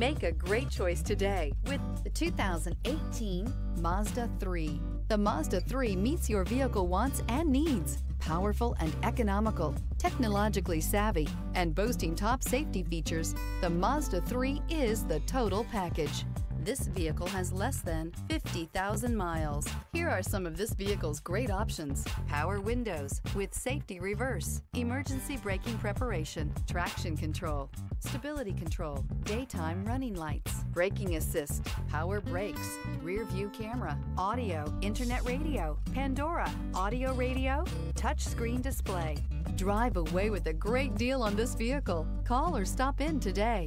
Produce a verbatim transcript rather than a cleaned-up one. Make a great choice today with the two thousand eighteen Mazda three. The Mazda three meets your vehicle wants and needs. Powerful and economical, technologically savvy, and boasting top safety features, the Mazda three is the total package. This vehicle has less than fifty thousand miles. Here are some of this vehicle's great options: power windows with safety reverse, emergency braking preparation, traction control, stability control, daytime running lights, braking assist, power brakes, rear view camera, audio, internet radio, Pandora, audio radio, touchscreen display. Drive away with a great deal on this vehicle. Call or stop in today.